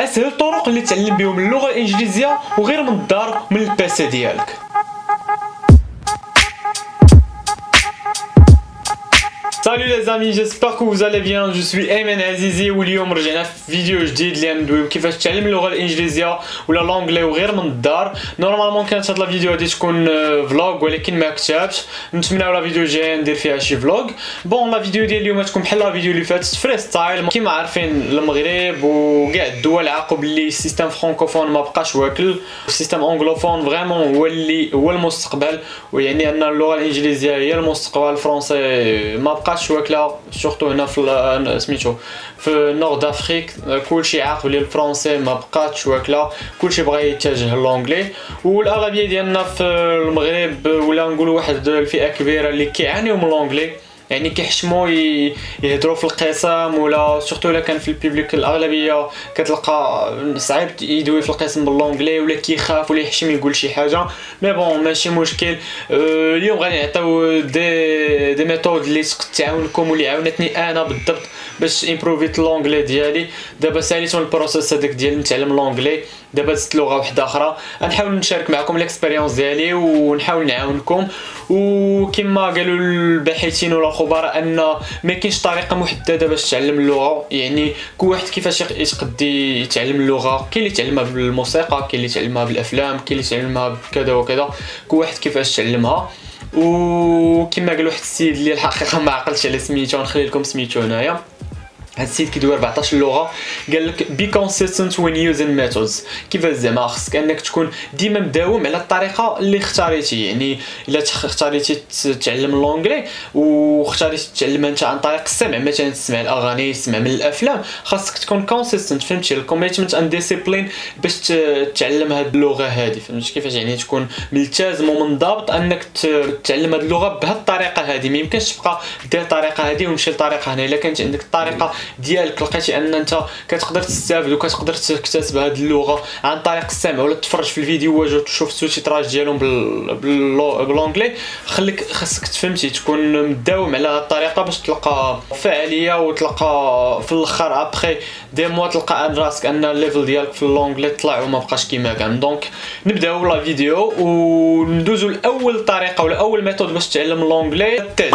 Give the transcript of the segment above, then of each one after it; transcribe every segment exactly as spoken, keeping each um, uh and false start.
اسهل الطرق اللي تعلم بهم اللغه الانجليزيه وغير من الدار من الباسه ديالك. Salut les amis, j'espère que vous allez bien. Je suis Ayman Azizi ou اليوم رجعنا في فيديو جديد اللي غندويو كيفاش تعلم اللغه الانجليزيه ولا لونغلي وغير من الدار. نورمالمون كانت هاد لا فيديو هادي تكون فلوغ ولكن ما كتبتش، نتمناو لا فيديو الجايه ندير فيها شي فلوغ. بون لا فيديو ديال اليوم تكون بحال لا فيديو اللي فاتت فري ستايل. كيما عارفين المغرب وكاع الدول عقب اللي السيستم فرانكوفون ما بقاش واكل، السيستم انغلوفون فريمون هو اللي هو المستقبل، ويعني ان اللغه الانجليزيه هي المستقبل. الفرنسي ما بقاش واكله سورتو هنا في سميتو في النورد افريك، كلشي عاقب لي الفرنسي ما بقاتش واكله، كلشي بغا يتجه للانجلي. والاغلبيه ديالنا في المغرب ولا نقول واحد الفئه كبيره اللي كيعانيو من الانجلي، يعني كيحشموا يهضروا في القسم ولا سورتو الا كان في البيبليك الاغلبيه كتلقى صعيب يدوي في القسم باللونغلي ولا كيخاف ولا يحشم يقول شي حاجه. مي بون ماشي مشكل، أه اليوم غنعطيو دي دي ميثود اللي تعاونكم واللي عاونتني انا بالضبط باش امبروفيت اللونغلي ديالي. دابا ساليت البروسيس هذاك ديال نتعلم اللونغلي، دابا زدت لغه واحده اخرى. غنحاول نشارك معكم الاكسبيريونس ديالي ونحاول نعاونكم. وكما قالوا الباحثين ولا الخبراء ان ما كاينش طريقه محدده باش تعلم اللغه، يعني كل واحد كيفاش يقدر يتعلم اللغه. كاين اللي تعلمها بالموسيقى، كاين اللي تعلمها بالافلام، كاين اللي تعلمها بكذا وكذا، كل واحد كيفاش تعلمها. وكما قال واحد السيد اللي الحقيقه ما عقلتش على سميتو، غنخلي لكم سميتو هنايا، هاد السيد كيدوي أربعطاش لغه، قال لك be consistent when using methods. كيفاش زعما؟ خصك انك تكون ديما مداوم على الطريقه اللي اختاريتي، يعني الا اختاريتي تعلم اللونغلي واختاريتي تعلمها انت عن طريق السمع، مثلا تسمع الاغاني، تسمع من الافلام، خاصك تكون consistent. فهمتي؟ الكوميتمنت اند ديسيبلين باش تعلم هاد اللغه هادي. فهمتي كيفاش؟ يعني تكون ملتزم ومنضبط انك تعلم هاد اللغه بهاد الطريقه هادي. ما يمكنش تبقى دير الطريقه هادي ومشي لطريقه هنا. الا كانت عندك الطريقه ديالك لقيتي ان انت كتقدر تستافد وكتقدر تكتسب هذه اللغه عن طريق السمع ولا تتفرج في الفيديوهات وتشوف السوتيتراج ديالهم بالانجلي، خليك خاصك تفهمتي تكون مداوم على الطريقه باش تلقى فعاليه وتلقى في الاخر ابخي دي موا تلقى ان راسك ان الليفل ديالك في الانجلي طلع وما بقاش كيما كان. دونك نبداو لا فيديو وندوزو لاول طريقه ولا اول ميثود باش تعلم الانجلي، تيد.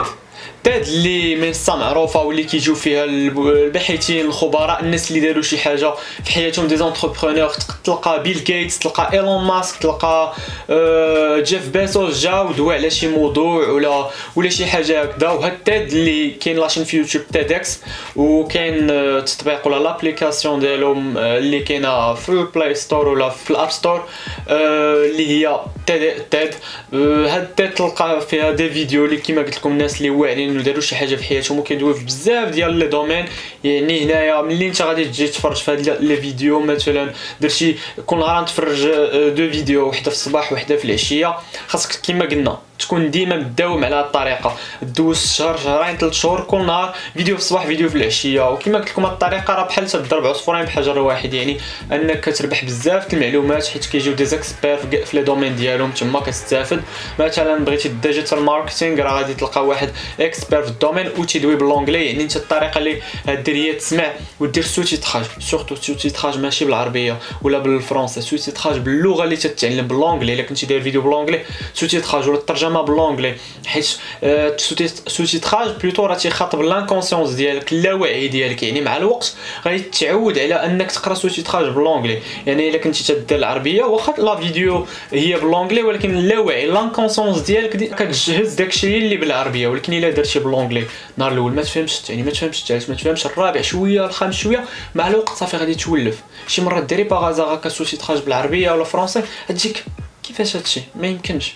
تاد اللي من الصا معروفه واللي كيجيو فيها الباحثين الخبراء، الناس اللي داروا شي حاجه في حياتهم، دي زونتربرونور. تلقى بيل جيتس، تلقى ايلون ماسك، تلقى أه جيف بيزوس، جاو دوا على شي موضوع ولا ولا شي حاجه هكذا. وهاد تاد اللي كاين لاشين في يوتيوب تيدكس، وكاين التطبيق ولا لابليكاسيون ديالهم اللي كاينه في البلاي ستور ولا في الاب ستور أه اللي هي تاد. هاد تاد تلقى فيها دي فيديو اللي كما قلت لكم الناس اللي واعرين وداروا شي حاجه في حياتهم وكيدويو في بزاف ديال لي دومين. يعني هنايا ملي انت غادي تجي تفرج في هاد لي فيديو، مثلا درتي كل نهار نتفرج دو فيديو، وحده في الصباح وحده في العشيه، خاصك كيما قلنا تكون ديما مداوم على الطريقه، دوز شهر شهرين ثلاث شهور كل نهار فيديو في الصباح فيديو في العشيه. وكما قلت لكم هاد الطريقه راه بحال تضرب عصفورين بحجر واحد، يعني انك كتربح بزاف المعلومات حيت كيجيو دي زيكسبير في لي دومين ديالهم، تما كتستافد. مثلا بغيتي الديجيتال ماركتينغ راه غادي تلقى واحد اكسبير في الدومين وتيدوي باللونغلي، يعني انت الطريقه اللي دير هي تسمع ودير سوتيتراج، سورتو سوتيتراج ماشي بالعربيه ولا بالفرنسي، سوتيتراج باللغه اللي تتعلم باللونغلي. الا كنتي داير فيديو باللونغلي سوتيتراج ولا الترجمه باللونغلي، حيت سوتيتراج بلوتو راه تيخاطب لانكونسيونس ديالك، اللاوعي ديالك، يعني مع الوقت غادي تتعود على انك تقرا سوتيتراج باللونغلي. يعني الا كنتي تدير العربيه واخا لا فيديو هي باللونغلي، ولكن اللاوعي لانكونسيونس ديالك دي كتجهز داكشي اللي بالعربيه. ولكن الا درتي باللونغلي النهار الاول ما تفهمش، يعني ما تفهمش الثالث، ما تفهمش الرابع، شويه الخامس شويه، مع الوقت صافي غادي تولف. شي مرات ديري باغازا كسوتيتراج بالعربيه ولا فرونسي، غتجيك كيفاش هادشي ما يمكنش.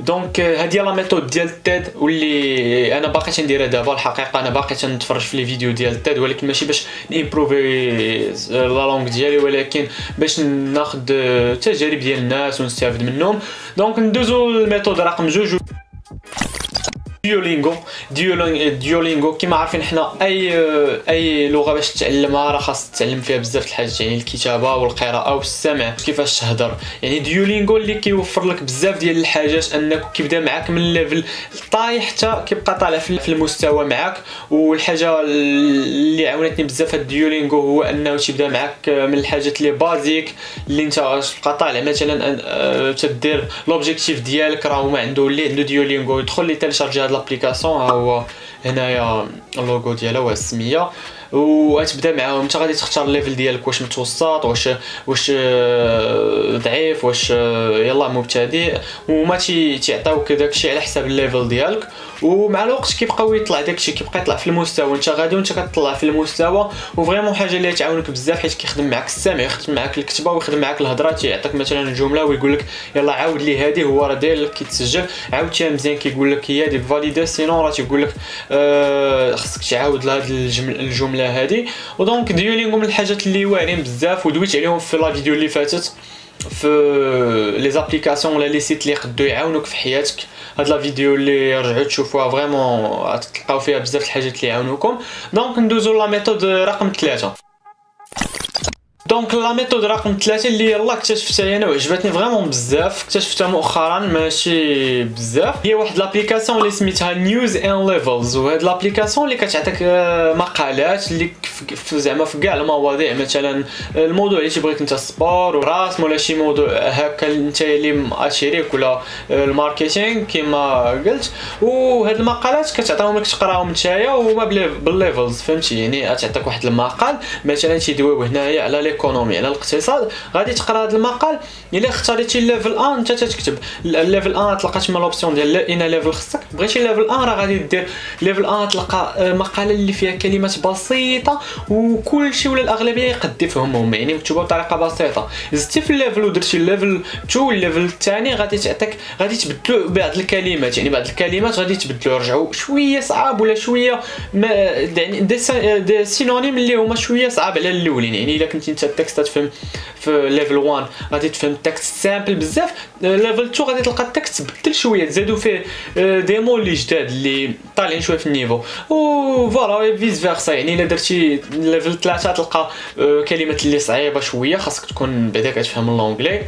دونك هادي هي لا ميثود ديال تيد واللي انا باقي تنديرها دابا. الحقيقه انا باقي تنتفرج في لي فيديو ديال تيد، ولكن ماشي باش نيمبروفي لا لونغ ديالي، ولكن باش ناخذ تجارب ديال الناس ونستافد منهم. دونك ندوزو الميثود رقم جوج. Duolingo Duolingo كما عارفين حنا اي اي لغه باش تتعلمها راه خاص تتعلم فيها بزاف الحاجات، يعني الكتابه والقراءه والسمع كيفاش تهضر. يعني ديولينغو اللي كيوفر لك بزاف ديال الحاجات، انك كيبدا معاك من ليفل طايح حتى كيبقى طالع في المستوى معاك. والحاجه اللي عاونتني بزاف هاد ديولينغو هو انه تيبدا معاك من الحاجات اللي بازيك اللي انت تبقى طالع، مثلا تدير لوبجيكتيف ديالك راه ما عنده اللي عنده ديولينغو يدخل لي تيلشارجي هاد لابليكاسيون، ها هو هنايا اللوغو ديالها والسميه، وغتبدا معاهم انت غادي تختار الليفل ديالك، واش متوسط واش واش ضعيف واش يلا مبتدئ، وما تيعطيوك داكشي على حساب الليفل ديالك. ومع الوقت كيبقاو يطلع داكشي، كيبقى يطلع في المستوى انت غادي وانت كتطلع في المستوى. وفريمون حاجه اللي تعاونك بزاف حيت كيخدم معك السمع ويخدم معك الكتابه ويخدم معك الهضره. تيعطيك مثلا جمله ويقول لك يلا عاود لي هذه، هو راه داير لك كيتسجل، عاودتيها مزيان كيقول لك هي ديك فاليدي، سينو راه تيقول لك أه خصك تعاود لهاد الجمله هذه. ودونك ديولينغو من الحاجات اللي واعرين بزاف ودويت عليهم في لا فيديو اللي فاتت في لي زابليكاسيون ولا لي سيت اللي يقدروا يعاونوك في حياتك. هاد لا فيديو اللي رجعوا تشوفوها فريمون غتلقاو فيها بزاف الحاجات اللي يعاونوكم. دونك ندوزو لا ميثود رقم ثلاثة. دونك لا ميثود رقم ثلاثة اللي يلاه اكتشفتها انا وعجبتني فريمون بزاف، اكتشفتها مؤخرا ماشي بزاف، هي واحد لابليكاسيون اللي سميتها نيوز اند ليفلز. وهاد لابليكاسيون اللي كتعطيك مقالات اللي زعما في كاع المواضيع، مثلا الموضوع اللي تبغيك انت السبور والرسم ولا شي موضوع هكا انت اللي ماشيريك ولا الماركتينغ كما قلت. وهاد المقالات كتعطيهم لك تقراهم نتايا وما بالليفلز، فهمتي؟ يعني تعطيك واحد المقال مثلا تيدويو هنايا على ايكونومي على الاقتصاد، غادي تقرا هذا المقال. الا اختاريتي ليفل واحد انت تكتب ليفل واحد، تلقى تما لوبسيون ديال ان ليفل خصك، بغيتي ليفل واحد راه غادي دير ليفل واحد، تلقى مقاله اللي فيها كلمات بسيطه وكلشي ولا الاغلبيه يقد يفهمهم، يعني مكتوبه بطريقه بسيطه. زدتي في الليفل ودرتي ليفل اثنين والليفل الثاني، غادي تعطيك غادي تبدلوا بعض الكلمات، يعني بعض الكلمات غادي تبدلوا يرجعوا شويه صعاب ولا شويه يعني دي سينونيم اللي هما شويه صعاب على الاولين. يعني الا كنتي حتى التكست تفهم في ليفل واحد غادي تفهم التكست سامبل بزاف، ليفل اثنين غادي تلقى التكست تبدل شويه، زادوا فيه ديمو اللي جداد اللي طالعين شويه في النيفو وفوالا فيس فيرسا. يعني الا درتي ليفل ثلاثة تلقى كلمات اللي صعيبه شويه، خاصك تكون بعدا كتفهم اللونجلي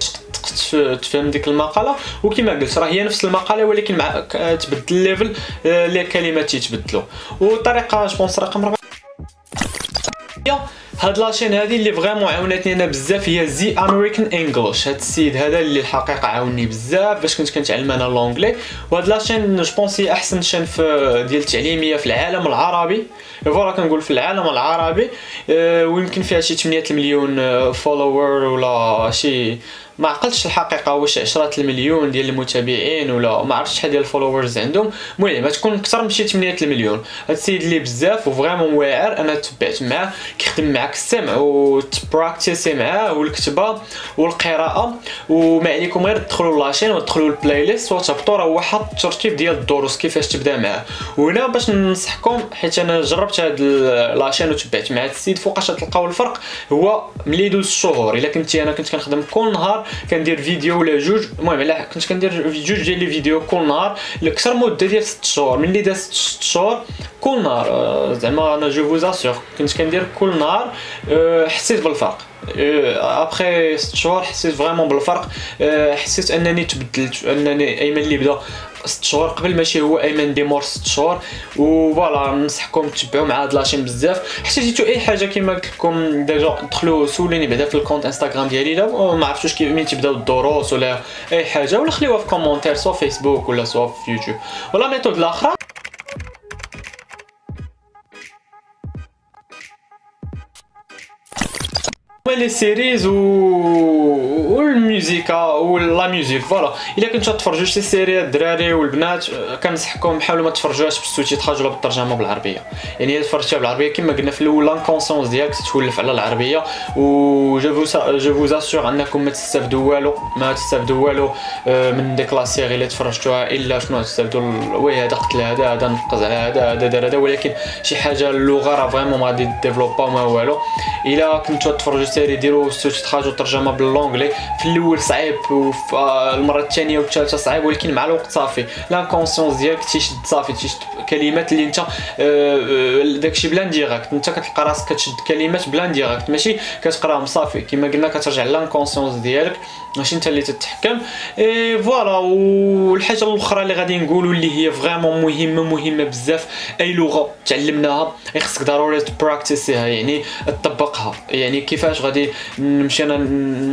تفهم ديك المقاله. وكما قلت راه هي نفس المقاله ولكن مع تبدل الليفل لي كلمات تيتبدلوا. والطريقه جوبونس رقم أربعة هاد لاشين هادي اللي فريمون عاونتني انا بزاف هي زي امريكان انجلش. هاد السيد هذا اللي الحقيقه عاوني بزاف باش كنت كنتعلم انا لونجلي. وهاد لاشين جوبونس هي احسن شين في ديال التعليميه في العالم العربي، فوالا كنقول في العالم العربي، ويمكن فيها شي ثمانية مليون فولوور ولا شي ما عقلتش الحقيقه واش عشرة المليون ديال المتابعين ولا ما عرفتش شحال ديال الفولورز عندهم. المهم تكون اكثر من شي ثمانية المليون. هاد السيد اللي بزاف وفريمون واعر، انا تبعت معاه كيخدم معاك السمع وتبراكتيسي معاه والكتابه والقراءه. وما عليكم غير تدخلوا لاشين وتدخلوا البلاي ليست وتهبطوا، راه هو حاط الترتيب ديال الدروس كيفاش تبدا معاه. وهنا باش ننصحكم حيت انا جربت هاد لاشين وتبعت مع هاد السيد، فوقاش تلقاو الفرق هو ملي دوز الشهور. الا كنتي انا كنت كنخدم كل نهار كندير فيديو ولا جوج، المهم الا كنت كندير جوج ديال لي فيديو كل نهار لاكثر مده ديال ست شهور. ملي داز ست شهور كل نهار زعما انا جو فوز اسيغ كنت كندير كل نهار، حسيت بالفرق ابخي ست شهور، حسيت فريمون بالفرق. حسيت انني تبدلت، انني ايمن اللي بدا ست شهور قبل ماشي هو ايمن ديمور ست شهور. وفوالا ننصحكم تتبعوا مع هاد لاشين بزاف. احتاجيتو اي حاجه كما قلت لكم ديجا دخلوا سولوني بعدا في الكونت انستغرام ديالي الا ما عرفتوش كيف مين تبداو الدروس ولا اي حاجه، ولا خليوها في كومونتير سوا فيسبوك ولا سوا في يوتيوب. ولا ميثود الاخرى لي سيريز والموسيقى ولا ميوزيك. فوالا الا كنتو تتفرجوا شي سيريات الدراري والبنات كنصحكم حاولوا ما تفرجوهاش بالسوتيتراج ولا بالترجمه بالعربيه. يعني الا تفرجتيها بالعربيه كما قلنا في الاول لانكونسونس ديالك تتولف على العربيه، و جو فوز اسيغ انكم ما تستافدوا والو ما تستافدوا والو من ديك لاسيغ الا تفرجتوها. الا شنو تستافدوا؟ وي هذا قتل هذا، هذا نقز على هذا، هذا دار هذا، ولكن شي حاجه اللغه راه فريمون ما غادي ديفلوبا ما والو. الا كنتو تتفرجوا السيري يديروا السوتراج والترجمه باللونجلي في الاول صعيب وفي المره الثانيه والثالثه صعيب، ولكن مع الوقت صافي لانكونسيونس ديالك تيشد صافي تيشد كلمات اللي انت داكشي بلان ديريكت، انت كتلقى راسك كتشد كلمات بلان ديريكت ماشي كتقراهم صافي كما قلنا كترجع لانكونسيونس ديالك ماشي انت اللي تتحكم. اي فوالا. والحاجه الاخرى اللي غادي نقولوا اللي هي فريمون مهمه مهمه بزاف، اي لغه تعلمناها خصك ضروري تبراكتيسيها يعني تطبقها، يعني كيفاش غادي نمشي انا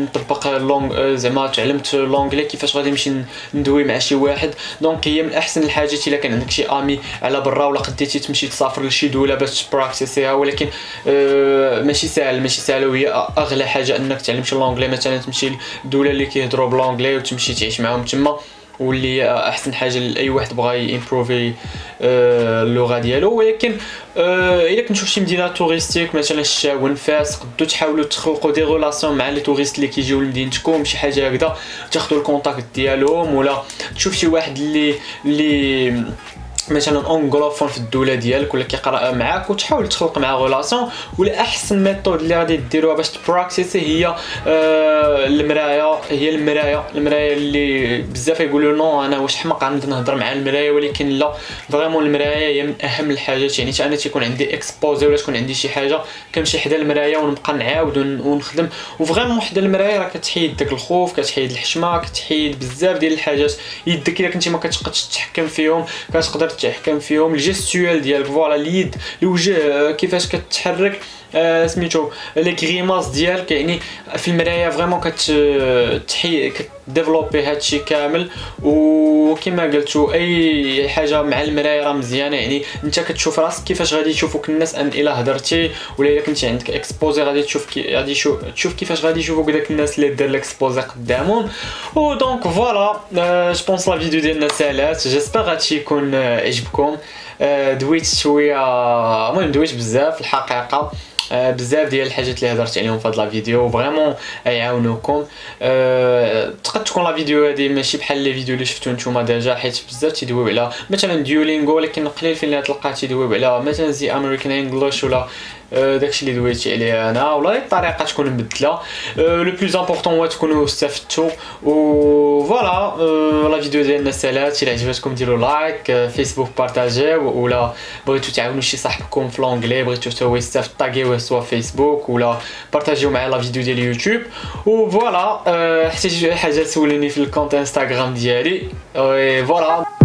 نطبق لونغ زعما تعلمت لونغلي كيفاش غادي نمشي ندوي مع شي واحد. دونك هي من احسن الحاجات الا كان عندك شي امي على برا ولا قديتي تمشي تسافر لشي دوله باش تبراكتيسيها، ولكن اه ماشي ساهل ماشي ساهل، وهي اغلى حاجه انك تعلم شي لونغلي مثلا تمشي لدوله اللي كيهضروا بلونغلي وتمشي تعيش معاهم تما، واللي احسن حاجه لاي واحد بغى يمبروفي اللغه ديالو. ولكن الا كنتو فشي مدينه توريستيك مثلا الشاون فاس قدو تحاولوا تخلقوا دي ريلاسيون مع لي توريست اللي كيجيو لمدينتكم شي حاجه هكذا، تاخذوا الكونتاكت ديالهم ولا تشوف شي واحد اللي اللي مثلا اونغلوفون في الدوله ديالك ولا كيقرا معاك وتحاول تخلق معاه غولاسيون. ولا احسن ميثود اللي غادي ديروها باش تبراكتيسي هي آه المرايه، هي المرايه المرايه اللي بزاف يقولوا نو انا واش حمق غنبدا نهضر مع المرايه، ولكن لا فريمون المرايه هي من اهم الحاجات، يعني انا تيكون عندي اكسبوزي ولا تكون عندي شي حاجه كنمشي حدا المرايه ونبقى نعاود ونخدم، وفريمون حدا المرايه راه كتحيد داك الخوف كتحيد الحشمه كتحيد بزاف ديال الحاجات. يدك الا كنتي ما كتقدش تتحكم فيهم كتقدر تحكم فيهم، الجيستوال ديالك فوالا اليد الوجه كيفاش كتحرك آه سميتو لي غريماس ديالك، يعني في المرايه فريمون كتحي كتديفلوبي هادشي كامل. وكما قلتو اي حاجه مع المرايه راه مزيانه، يعني انت كتشوف راسك كيفاش غادي يشوفوك الناس ان الا هضرتي ولا الا كنتي عندك اكسبوزي غادي تشوف كي غادي تشوف كيفاش غادي يشوفوك داك الناس اللي دار الاكسبوزي قدامهم. و دونك فوالا جو بونس لا فيديو ديالنا سالات، جيسبر هادشي يكون عجبكم. دويت شويه المهم دويت بزاف الحقيقه، بزاف ديال الحاجات اللي هضرت عليهم في هاد لا فيديو فريمون يعاونوكم. أه... تقد تكون لا فيديو هذه ماشي بحال لي فيديو اللي شفتو نتوما ديجا، حيت بزاف تيدويو على مثلا ديولينغو، ولكن قليل فين تلقى تيدويو على مثلا زي امريكان انجلش ولا أه داكشي اللي دويت عليه انا، ولا الطريقه تكون مبدله. لو بلوز امبورطون هو تكونوا استفدتوا. و فوالا لا فيديو ديالنا سالات، الا عجبتكم ديروا لايك، أه فيسبوك بارطاجيو، ولا بغيتو تعاونوا شي صاحبكم في لونغلي بغيتو حتى هو يستافد طاغيوه سوا فيسبوك ولا بارطاجيو معايا لا فيديو ديال يوتيوب. و فوالا أه حتى شي حاجه سوليني في الكونت انستغرام ديالي. و فوالا.